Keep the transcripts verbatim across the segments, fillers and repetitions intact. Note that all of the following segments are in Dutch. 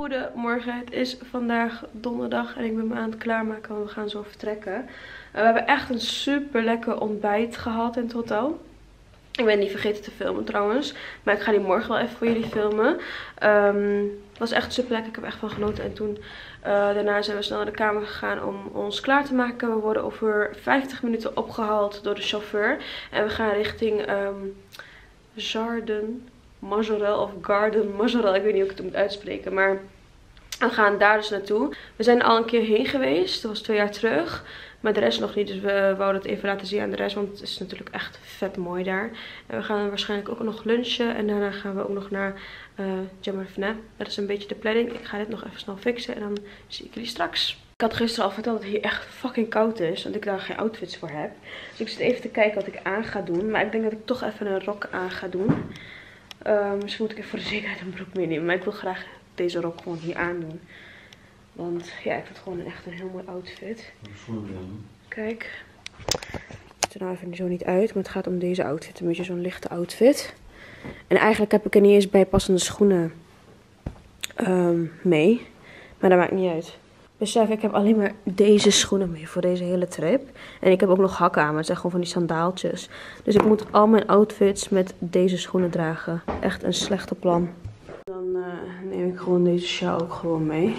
Goedemorgen, het is vandaag donderdag en ik ben me aan het klaarmaken, want we gaan zo vertrekken. We hebben echt een super lekker ontbijt gehad in het hotel. Ik ben niet vergeten te filmen trouwens, maar ik ga die morgen wel even voor jullie filmen. Um, het was echt super lekker, ik heb echt van genoten. En toen uh, daarna zijn we snel naar de kamer gegaan om ons klaar te maken. We worden over vijftig minuten opgehaald door de chauffeur. En we gaan richting um, Jardin Majorelle of Garden Majorelle. Ik weet niet hoe ik het moet uitspreken, maar we gaan daar dus naartoe. We zijn er al een keer heen geweest, dat was twee jaar terug. Maar de rest nog niet, dus we wouden het even laten zien aan de rest, want het is natuurlijk echt vet mooi daar. En we gaan waarschijnlijk ook nog lunchen en daarna gaan we ook nog naar uh, Djemaa el-Fna. Dat is een beetje de planning. Ik ga dit nog even snel fixen en dan zie ik jullie straks. Ik had gisteren al verteld dat het hier echt fucking koud is, want ik daar geen outfits voor heb. Dus ik zit even te kijken wat ik aan ga doen, maar ik denk dat ik toch even een rok aan ga doen. Um, misschien moet ik even voor de zekerheid een broek meenemen, maar ik wil graag deze rok gewoon hier aandoen. Want ja, ik vind het gewoon echt een heel mooi outfit. Kijk. Het ziet er nou even zo niet uit, maar het gaat om deze outfit. Een beetje zo'n lichte outfit. En eigenlijk heb ik er niet eens bijpassende schoenen um, mee. Maar dat maakt niet uit. Besef, ik heb alleen maar deze schoenen mee voor deze hele trip. En ik heb ook nog hakken aan, maar het zijn gewoon van die sandaaltjes. Dus ik moet al mijn outfits met deze schoenen dragen. Echt een slechte plan. Dan uh, neem ik gewoon deze sjaal ook gewoon mee.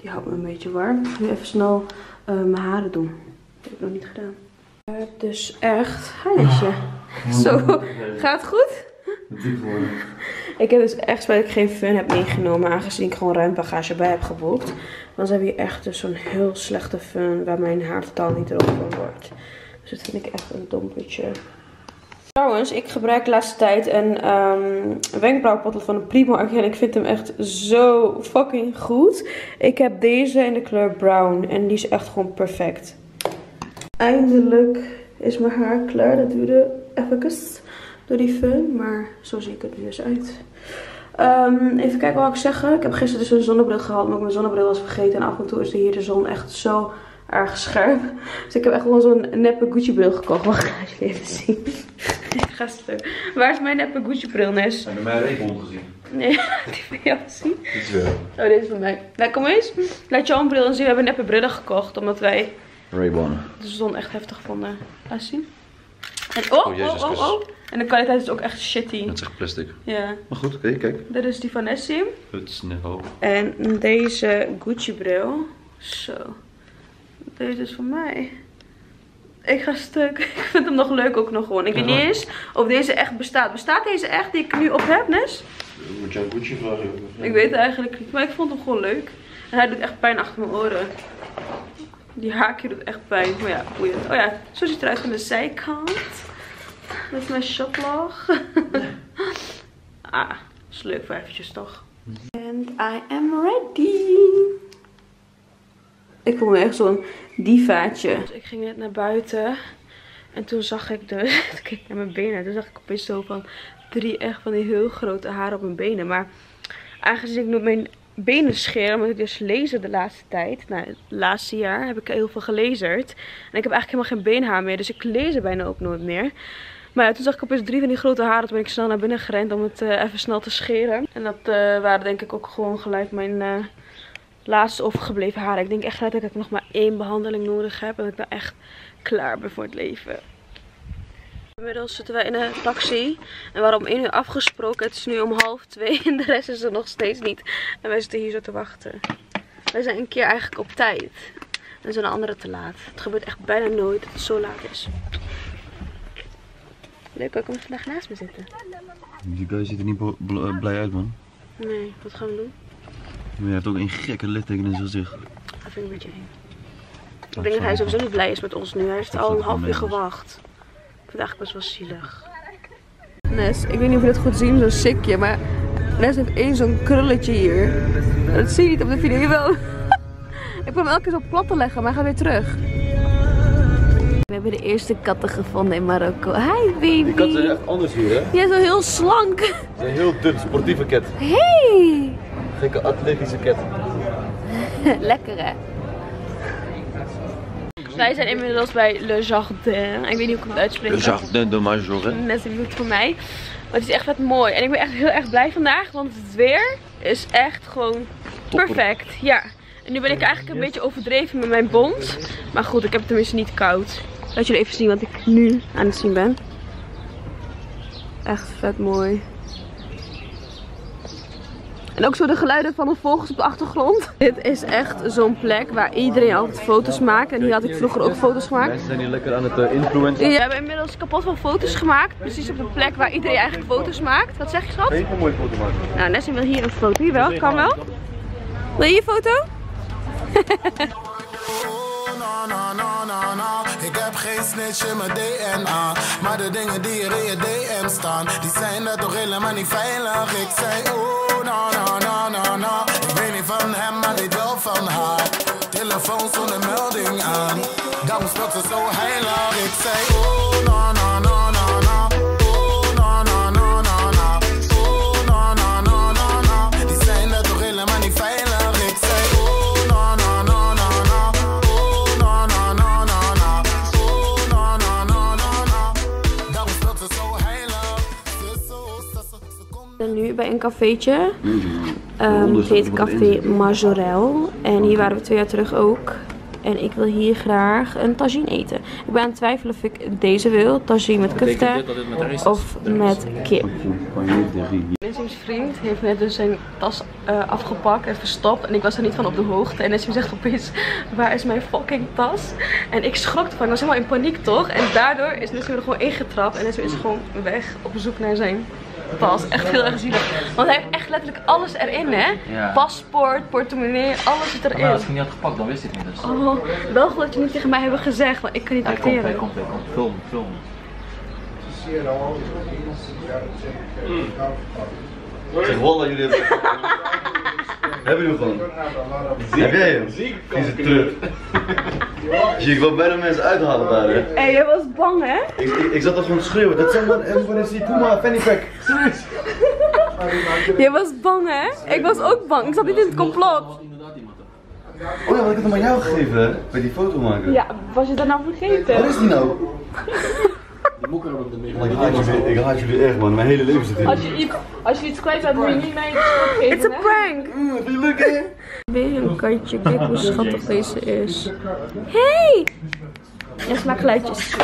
Die houdt me een beetje warm. Ik ga nu even snel uh, mijn haren doen. Dat heb ik nog niet gedaan. Ik heb dus echt... Hi, zo, gaat het goed? Ik heb dus echt spijt dat ik geen fun heb meegenomen, aangezien ik gewoon ruim bagage bij heb geboekt. Want ze hebben hier echt dus zo'n heel slechte fun waar mijn haar totaal niet droog van wordt. Dus dat vind ik echt een dompertje. Trouwens, ik gebruik de laatste tijd een um, wenkbrauwpottel van de Primark en ik vind hem echt zo fucking goed. Ik heb deze in de kleur brown en die is echt gewoon perfect. Eindelijk is mijn haar klaar. Dat duurde even door die fun, maar zo zie ik het nu eens uit. Um, even kijken wat ik zeg. Ik heb gisteren dus een zonnebril gehad, maar ik mijn zonnebril was vergeten. En af en toe is hier de zon echt zo erg scherp. Dus ik heb echt gewoon zo'n neppe Gucci bril gekocht. Wacht, ga je het even zien. Gasten. Waar is mijn neppe Gucci bril, Nes? Heb je mijn Ray-Ban gezien? Nee, die van jou gezien. Dit is wel. Oh, dit is van mij. Nou, kom eens. Laat jouw bril zien. We hebben neppe brillen gekocht, omdat wij Ray-Ban de zon echt heftig vonden. Laat zien. En oh, oh, oh, oh, oh. En de kwaliteit is ook echt shitty. Dat is echt plastic. Ja. Maar goed, oké, kijk. Dit is die van Nesim. Het is net hoog. En deze Gucci bril. Zo. Deze is van mij. Ik ga stuk. Ik vind hem nog leuk ook nog gewoon. Ik weet niet eens of deze echt bestaat. Bestaat deze echt die ik nu op heb, Nes? Moet je aan Gucci vragen? Ik weet het eigenlijk niet, maar ik vond hem gewoon leuk. En hij doet echt pijn achter mijn oren. Die haakje doet echt pijn. Maar ja, boeiend. Oh ja, zo ziet het eruit van de zijkant. Dat is mijn shoplog. Ah, dat is leuk voor eventjes toch. And I am ready. Ik voel me echt zo'n divaatje. Dus ik ging net naar buiten. En toen zag ik dus... Toen keek ik naar mijn benen. Toen zag ik opeens zo van drie echt van die heel grote haren op mijn benen. Maar aangezien ik nooit mijn benen scheer, omdat ik dus lezen de laatste tijd. Nou, het laatste jaar heb ik heel veel gelezerd. En ik heb eigenlijk helemaal geen beenhaar meer. Dus ik lees bijna ook nooit meer. Maar ja, toen zag ik opeens drie van die grote haren. Toen ben ik snel naar binnen gerend om het uh, even snel te scheren. En dat uh, waren denk ik ook gewoon gelijk mijn... Uh, laatste overgebleven haren. Ik denk echt dat ik nog maar één behandeling nodig heb. En dat ik nou echt klaar ben voor het leven. Inmiddels zitten wij in een taxi. En we hadden om één uur afgesproken. Het is nu om half twee. En de rest is er nog steeds niet. En wij zitten hier zo te wachten. Wij zijn een keer eigenlijk op tijd. En zijn de anderen te laat. Het gebeurt echt bijna nooit dat het zo laat is. Leuk ook om vandaag naast me zitten. Die guy ziet er niet blij uit, man. Nee, wat gaan we doen? Maar hij heeft ook een gekke litteken in zijn gezicht. Dat vind ik een beetje eng. Ik denk dat hij sowieso niet blij is met ons nu. Hij heeft al een half uur gewacht. Ik vind het eigenlijk best wel zielig. Nes, ik weet niet of je dat goed ziet, zo'n sikje, maar Nes heeft één zo'n krulletje hier. Dat zie je niet op de video. Wel. Ik wil hem elke keer zo plat te leggen, maar hij gaat weer terug. We hebben de eerste katten gevonden in Marokko. Hi baby! Die katten zijn echt anders hier, hè? Ja, zo heel slank. Ze zijn heel dun, sportieve kat. Hey! Gekke atletische ket. Lekker hè? Wij zijn inmiddels bij Le Jardin. Ik weet niet hoe ik het uitspreek. Le Jardin de Majorelle. Mensen, het voor mij. Maar het is echt vet mooi. En ik ben echt heel erg blij vandaag, want het weer is echt gewoon perfect. Ja. En nu ben ik eigenlijk een beetje overdreven met mijn bont. Maar goed, ik heb het tenminste niet koud. Laat jullie even zien wat ik nu aan het zien ben. Echt vet mooi. En ook zo de geluiden van de vogels op de achtergrond. Dit is echt zo'n plek waar iedereen altijd foto's maakt. En hier had ik vroeger ook foto's gemaakt. Mensen zijn hier lekker aan het influencen. Ja, we hebben inmiddels kapot van foto's gemaakt. Precies op de plek waar iedereen eigenlijk foto's maakt. Wat zeg je, schat? Even een mooie foto maken. Nou, Nesim wil hier een foto. Hier wel, kan wel. Wil je een foto? Ik heb geen snitch in mijn D N A, maar de dingen die er in je D M staan, die zijn er toch helemaal niet veilig. Ik zei oh na na na na na, ik weet niet van hem, maar dit wel van haar. Telefoon zonder melding aan, daarom sprak ze zo heilig. Ik zei oh na na na na na, oh na na na na na, oh na na na na na, die zijn er toch helemaal niet veilig. Ik zei oh na na na. Ik ben nu bij een cafeetje, um, het heet Café Majorelle en hier waren we twee jaar terug ook. En ik wil hier graag een tagine eten. Ik ben aan het twijfelen of ik deze wil, tagine met kefta of met kip. Nesim's vriend heeft net dus zijn tas uh, afgepakt en verstopt en ik was er niet van op de hoogte. En Nesim zegt opeens, waar is mijn fucking tas? En ik schrok ervan, ik was helemaal in paniek toch? En daardoor is Nesim er gewoon ingetrapt en Nesim is gewoon weg op zoek naar zijn pas. Echt heel erg zielig. Want hij heeft echt letterlijk alles erin, hè? Ja. Paspoort, portemonnee, alles zit erin. Maar als ik niet had gepakt, dan wist ik niet dus. Oh, wel goed dat je niet tegen mij hebben gezegd, want ik kan niet acteren. Hij komt, hij komt, hij komt. Film, film. Mm. Zeg, wallah, jullie hebben... Hebben jullie van? Ziek. Heb jij hem? Ziek. Die is terug. Zie, ik wil bijna mensen uithalen daar, hè? Hé, jij was bang, hè? Ik, ik, ik zat al gewoon te schreeuwen. Dat zijn gewoon is die Puma fanny pack. Serieus. Jij was bang, hè? Ik was ook bang. Ik zat niet in het complot. Oh ja, want ik had hem aan jou gegeven, hè? Bij die foto maken. Ja, was je dat nou vergeten? Wat is die nou? Ik haat jullie echt, man. Mijn hele leven zit in. Als je iets, als je iets kwijt bent, moet je niet mij iets geven. It's a prank! Die lukt, hè? Weer een kantje. Kijk hoe schattig deze is. Hey! Echt maar geluidjes.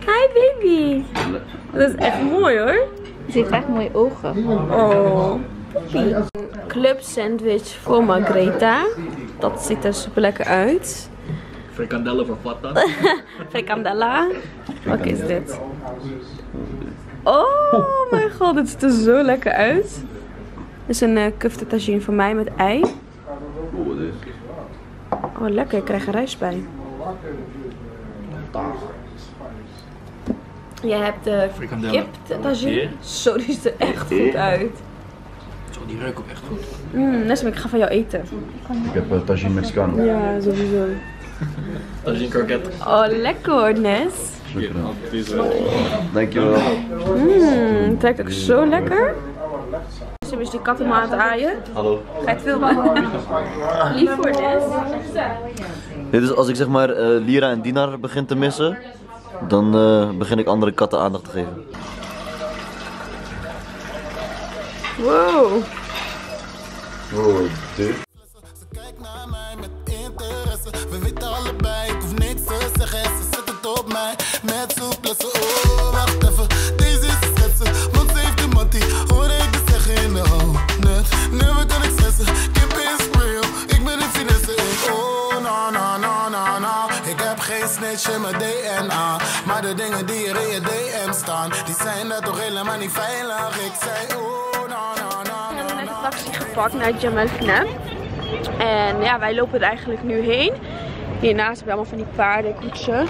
Hi baby! Dat is echt mooi hoor. Ze heeft echt mooie ogen. Oh. Club sandwich voor Margareta. Dat ziet er super lekker uit. Frikandellen voor Fata. Frikandella. Wat is dit? Oh mijn god, dit ziet er zo lekker uit. Dit is een uh, kufte tagine van mij met ei. Oh lekker, ik krijg er rijst bij. Jij hebt de kip tagine. Zo, die ziet er echt goed uit. Zo, die ruikt ook echt goed. Mm, Nesim, ik ga van jou eten. Ik heb uh, tagine Mexicano. Ja, sowieso. Tagine croquette. Oh, lekker hoor, Nes. Dankjewel. Mmm, het ruikt ook zo lekker. Ze is die kat helemaal aan het aaien. Hallo. Ga je het filmen? Lief voor Nes. Dit is als ik zeg maar uh, Lira en Dinar begin te missen, dan uh, begin ik andere katten aandacht te geven. Wow. Wow, dude. We weten allebei, ik hoef niks te zeggen. Ze zetten het op mij met soeplessen. Oh, wacht even, deze is de schetsen. Want ze heeft de mattie, hoor ik de zeggen. Oh, net, never kan ik zessen. Kip is real, ik ben de finesse. Oh, na na na na na. Ik heb geen snitch in mijn D N A. Maar de dingen die er in je D M staan, die zijn daar toch helemaal niet veilig. Ik zei, oh, na na na. We hebben net een taxi gepakt naar Djemaa el-Fna. En ja, wij lopen er eigenlijk nu heen. Hiernaast hebben we allemaal van die paardenkoetsen.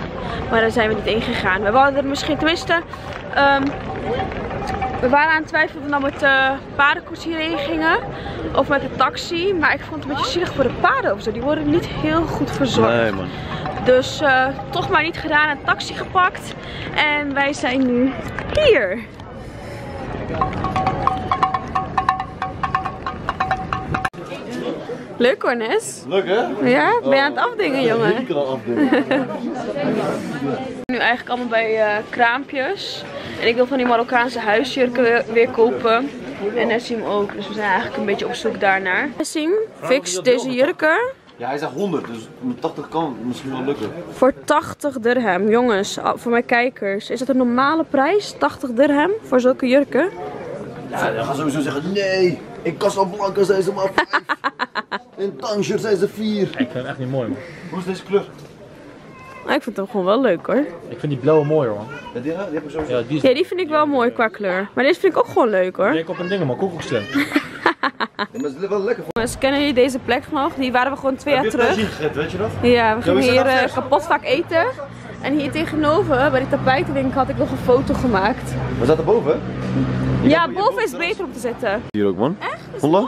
Maar daar zijn we niet heen gegaan. We hadden er misschien, tenminste, um, we waren aan het twijfelen of we dan met de paardenkoets hierheen gingen. Of met de taxi. Maar ik vond het een beetje zielig voor de paarden ofzo. Die worden niet heel goed verzorgd. Nee, man. Dus uh, toch maar niet gedaan. Een taxi gepakt. En wij zijn nu hier. Leuk hoor, Nes. Leuk hè? Ja, ben je aan het afdingen, jongen? Ik kan al afdingen. Nu eigenlijk allemaal bij uh, kraampjes. En ik wil van die Marokkaanse huisjurken weer kopen. En Nesim ook. Dus we zijn eigenlijk een beetje op zoek daarnaar. Nesim, fix deze jurken. Ja, hij zegt honderd, dus met tachtig kan het misschien wel lukken. Voor tachtig dirham, jongens, voor mijn kijkers. Is dat een normale prijs, tachtig dirham, voor zulke jurken? Ja, dan gaan ze sowieso zeggen, nee, in Casablanca zijn ze maar vijf. In Tangier zijn ze vier. Ik vind hem echt niet mooi, man. Hoe is deze kleur? Ik vind hem gewoon wel leuk, hoor. Ik vind die blauwe mooi, hoor. Ja, die, die, heb ik sowieso... ja, die, is... ja, die vind ik wel mooi qua kleur. Maar deze vind ik ook gewoon leuk, hoor. Ik op een ding, man. Koekoekstem. Ja, maar het is wel lekker voor. Dus kennen jullie deze plek nog? Die waren we gewoon twee jaar terug. Gezet, weet je nog? Ja, we gingen hier uh, kapot vaak eten. En hier tegenover, bij die tapijtenwinkel, had ik nog een foto gemaakt. Was dat erboven? Je ja, boven is beter om te zetten. Hier ook, man. Echt? Is dat mooi?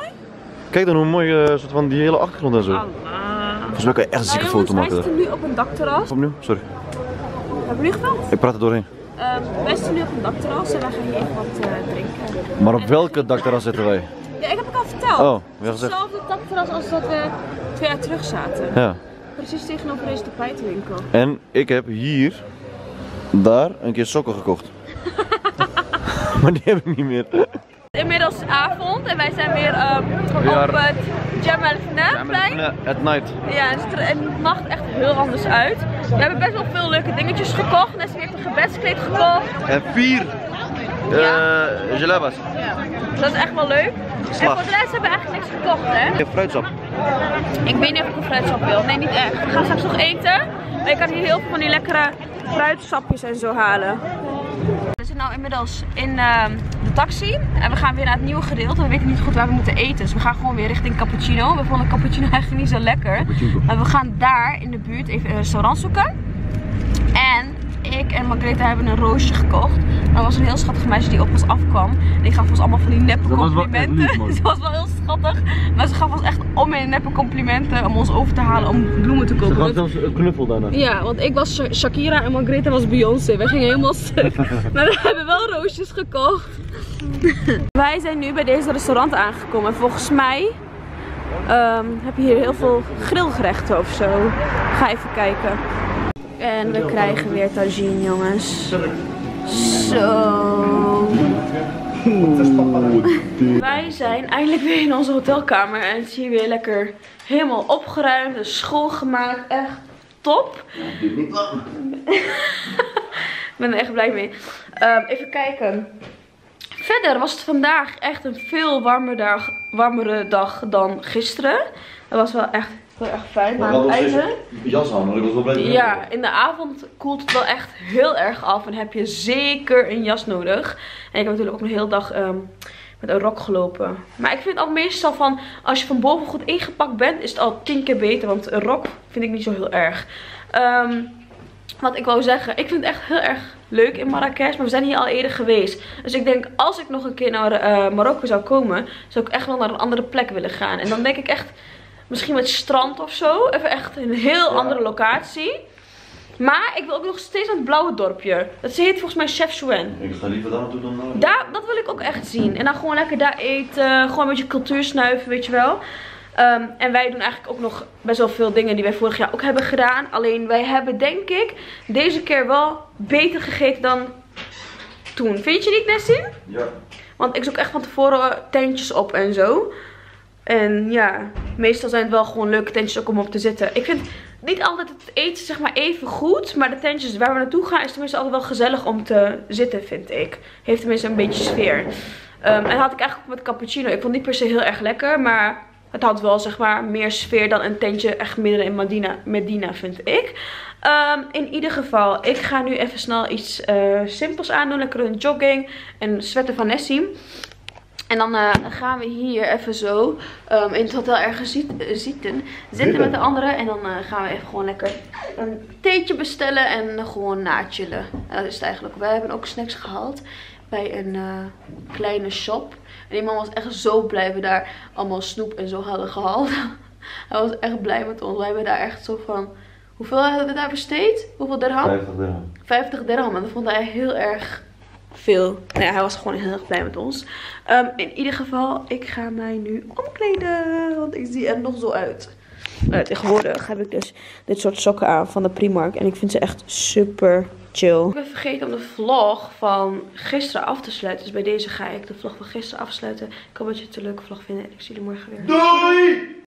Kijk dan hoe mooi uh, soort van die hele achtergrond en zo. Allah. Volgens mij kan je echt een zieke nou, foto maken. We zitten nu op een dakterras. Opnieuw, sorry. Hebben jullie geveld? Ik praat er doorheen. Uh, wij zitten nu op een dakterras en wij gaan hier even wat uh, drinken. Maar op en welke dakterras zitten wij? Ja, ik heb het al verteld. Oh, het is hetzelfde dakterras als dat we twee jaar terug zaten. Ja. Precies tegenover deze tapijtenwinkel. En ik heb hier, daar, een keer sokken gekocht. Maar die heb ik niet meer. Inmiddels avond en wij zijn weer um, we op het Djemaa el-Fna plein. At night. Ja, het ziet er en nacht echt heel anders uit. We hebben best wel veel leuke dingetjes gekocht. Nesim heeft een gebedskleed gekocht. En vier uh, jalabas. Ja. Dus dat is echt wel leuk. Slag. En voor de rest hebben we eigenlijk niks gekocht, hè? Ik heb fruitsap. Ik weet niet of ik een fruitsap wil. Nee, niet echt. We gaan straks nog eten. Maar je kan hier heel veel van die lekkere fruitsapjes en zo halen. We zitten nu inmiddels in uh, de taxi en we gaan weer naar het nieuwe gedeelte. We weten niet goed waar we moeten eten, dus we gaan gewoon weer richting Cappuccino. We vonden Cappuccino eigenlijk niet zo lekker. Maar we gaan daar in de buurt even een restaurant zoeken. En ik en Margareta hebben een roosje gekocht. Er was een heel schattig meisje die op ons afkwam. En die gaf ons allemaal van die neppe complimenten. Ze was wel heel schattig. Maar ze gaf ons echt om in neppe complimenten om ons over te halen om bloemen te kopen. Ze gaf zelfs een knuffel daarna. Ja, want ik was Shakira en Margareta was Beyoncé. Wij gingen helemaal stuk. Maar we hebben wel roosjes gekocht. Wij zijn nu bij deze restaurant aangekomen. En volgens mij um, heb je hier heel veel grillgerechten of zo. Ga even kijken. En we krijgen weer tagine, jongens. Zo. Wij zijn eindelijk weer in onze hotelkamer. En het is hier weer lekker helemaal opgeruimd en schoongemaakt. Echt top. Het duurt niet lang. Ik ben er echt blij mee. Um, even kijken. Verder was het vandaag echt een veel warmer dag, warmere dag dan gisteren. Dat was wel echt... heel erg fijn, maar aan het einde... jas aan, ik was wel blij mee. Ja, in de avond koelt het wel echt heel erg af en heb je zeker een jas nodig. En ik heb natuurlijk ook een hele dag um, met een rok gelopen. Maar ik vind al meestal van, als je van boven goed ingepakt bent, is het al tien keer beter. Want een rok vind ik niet zo heel erg. Um, wat ik wou zeggen, ik vind het echt heel erg leuk in Marrakech, maar we zijn hier al eerder geweest. Dus ik denk, als ik nog een keer naar uh, Marokko zou komen, zou ik echt wel naar een andere plek willen gaan. En dan denk ik echt... misschien met strand of zo. Even echt een heel ja. andere locatie. Maar ik wil ook nog steeds naar het blauwe dorpje. Dat heet volgens mij Chefchaouen. Ik ga liever daar naartoe dan daar. daar. Dat wil ik ook echt zien. En dan gewoon lekker daar eten. Gewoon een beetje cultuur snuiven, weet je wel. Um, en wij doen eigenlijk ook nog best wel veel dingen die wij vorig jaar ook hebben gedaan. Alleen wij hebben denk ik deze keer wel beter gegeten dan toen. Vind je niet, Nesim? Ja. Want ik zoek echt van tevoren tentjes op en zo. En ja, meestal zijn het wel gewoon leuke tentjes ook om op te zitten. Ik vind niet altijd het eten zeg maar even goed. Maar de tentjes waar we naartoe gaan is tenminste altijd wel gezellig om te zitten, vind ik. Heeft tenminste een beetje sfeer. Um, en dat had ik eigenlijk ook met cappuccino. Ik vond het niet per se heel erg lekker. Maar het had wel zeg maar meer sfeer dan een tentje echt midden in Medina, Medina vind ik. Um, in ieder geval, ik ga nu even snel iets uh, simpels aandoen. Lekker een jogging en sweater van Nesim. En dan uh, gaan we hier even zo um, in het hotel ergens ziet, uh, zitten. Zitten met de anderen. En dan uh, gaan we even gewoon lekker een theetje bestellen. En uh, gewoon nachillen. En dat is het eigenlijk. Wij hebben ook snacks gehaald. Bij een uh, kleine shop. En die man was echt zo blij. We daar allemaal snoep en zo hadden gehaald. Hij was echt blij met ons. Wij hebben daar echt zo van... hoeveel hebben we daar besteed? Hoeveel dirham? vijftig dirham. vijftig dirham. En dat vond hij heel erg... veel. Nou ja, hij was gewoon heel erg blij met ons. Um, in ieder geval, ik ga mij nu omkleden. Want ik zie er nog zo uit. Uh, tegenwoordig heb ik dus dit soort sokken aan van de Primark. En ik vind ze echt super chill. Ik ben vergeten om de vlog van gisteren af te sluiten. Dus bij deze ga ik de vlog van gisteren afsluiten. Ik hoop dat jullie het een leuke vlog vinden. En ik zie jullie morgen weer. Doei!